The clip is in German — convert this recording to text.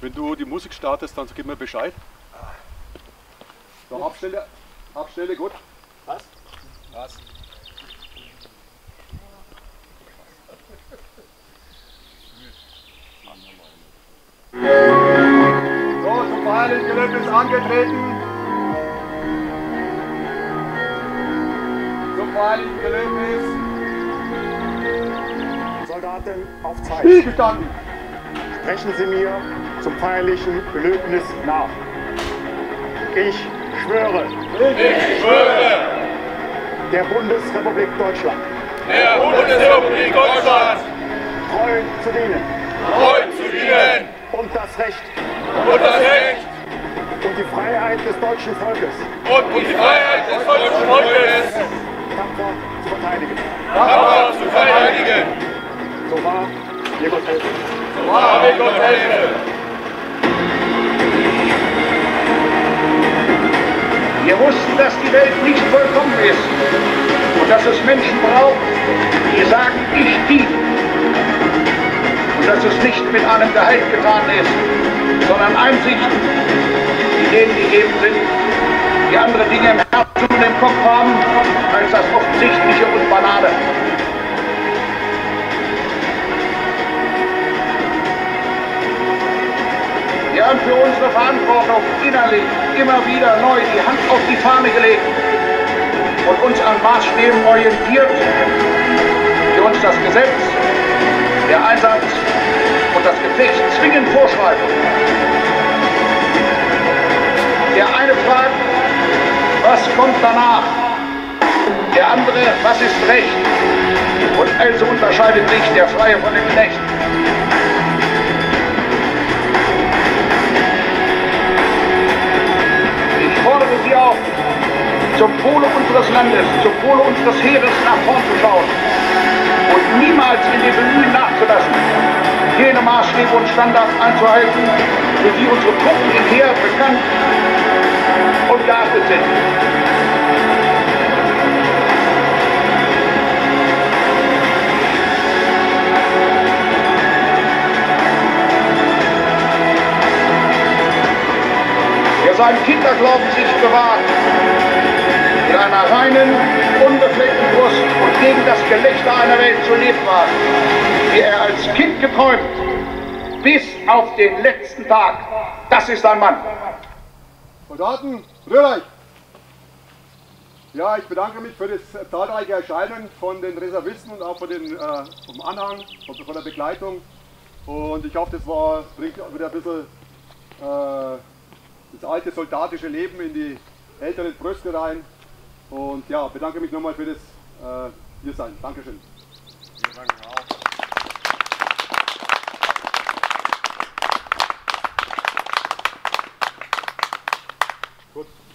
Wenn du die Musik startest, dann gib mir Bescheid. So, Abstelle, Abstelle, gut. Was? Was? So, zum Heiligen Gelöbnis angetreten. Zum Heiligen Gelöbnis. Soldaten auf Zeit. Stillgestanden. Sprechen Sie mir zum feierlichen Gelöbnis nach. Ich schwöre. Ich schwöre. Der Bundesrepublik Deutschland. Der Bundesrepublik Deutschland. Treu zu dienen. Treu zu dienen. Und das Recht. Und das Recht. Und die Freiheit des deutschen Volkes. Und die Freiheit des deutschen Volkes. Tapfer zu verteidigen. Tapfer zu verteidigen. So wahr mir Gott helfe. So wahr mir Gott helfe. Wir wussten, dass die Welt nicht vollkommen ist und dass es Menschen braucht, die sagen, ich diene. Und dass es nicht mit einem Gehalt getan ist, sondern Einsichten, die denen gegeben sind, die andere Dinge im Herzen und im Kopf haben, als das Offensichtliche und Banale. Wir haben für unsere Verantwortung innerlich immer wieder neu die Hand auf die Fahne gelegt und uns an Maßstäben orientiert, die uns das Gesetz, der Einsatz und das Gefecht zwingend vorschreiben. Der eine fragt, was kommt danach? Der andere, was ist Recht? Und also unterscheidet sich der Freie von dem Knecht. Sie auf, zum Wohle unseres Landes, zum Wohle unseres Heeres nach vorn zu schauen und niemals in den Bemühen nachzulassen, jene Maßstäbe und Standards einzuhalten, für die unsere Truppen im Heer bekannt und geachtet sind. Seinen Kinderglauben sich bewahrt, in einer reinen, unbefleckten Brust und gegen das Gelächter einer Welt zu leben war, wie er als Kind geträumt, bis auf den letzten Tag. Das ist ein Mann. Soldaten, rührt euch! Ja, ich bedanke mich für das zahlreiche Erscheinen von den Reservisten und auch von vom Anhang, von der Begleitung. Und ich hoffe, das bringt wieder ein bisschen das alte soldatische Leben in die älteren Brüste rein. Und ja, bedanke mich nochmal für das Hiersein. Dankeschön. Wir danken auch. Gut.